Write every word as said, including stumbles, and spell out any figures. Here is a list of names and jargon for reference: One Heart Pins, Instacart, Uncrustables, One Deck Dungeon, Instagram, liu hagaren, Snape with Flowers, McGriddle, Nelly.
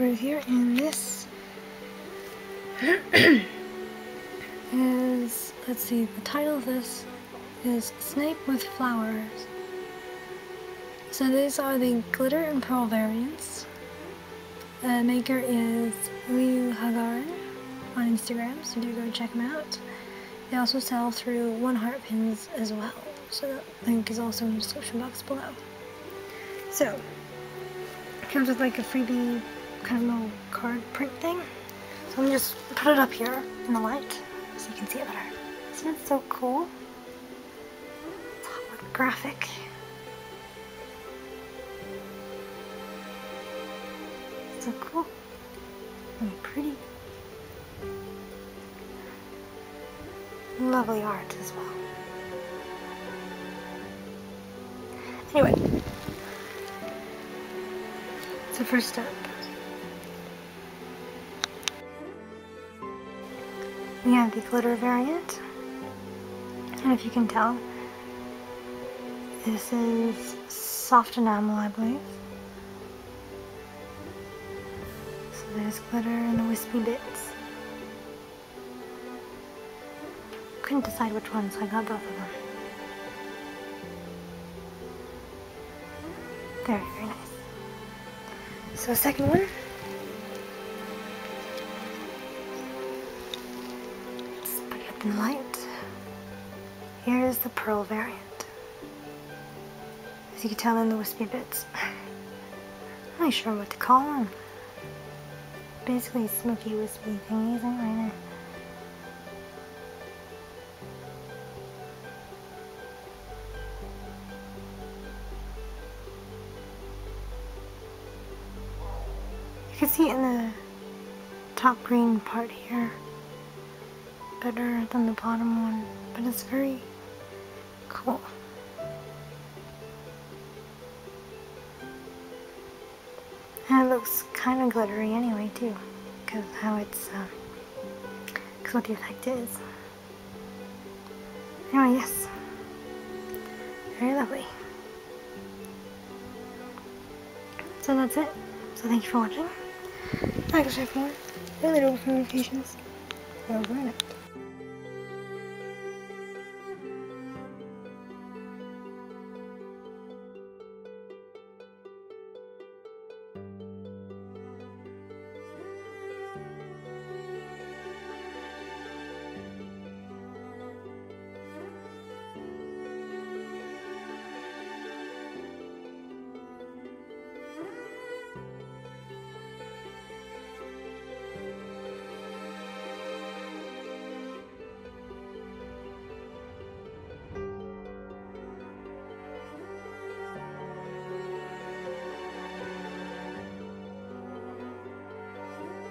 right here, and this is, let's see, the title of this is Snape with Flowers. So these are the glitter and pearl variants. The maker is liu hagaren on Instagram, so do go check them out. They also sell through One Heart Pins as well, so that link is also in the description box below. So, it comes with like a freebie kind of little card print thing. So I'm gonna just put it up here in the light so you can see it better. Isn't it so cool? It's holographic. So cool and pretty. Lovely art as well. Anyway, it's the first step. We have the glitter variant, and if you can tell, this is soft enamel, I believe. So there's glitter and the wispy bits. Couldn't decide which one, so I got both of them. Very, very nice. So second one. Let's put it up in the light. Here is the pearl variant. As you can tell in the wispy bits. I'm not sure what to call them. Basically smoky, wispy thingies, I don't know. You can see it in the top green part here better than the bottom one, but it's very cool. And it looks kind of glittery anyway too, because how it's, because uh, what the effect is. Anyway, yes, very lovely. So that's it. So thank you for watching. Thanks everyone. Really little notifications. Well,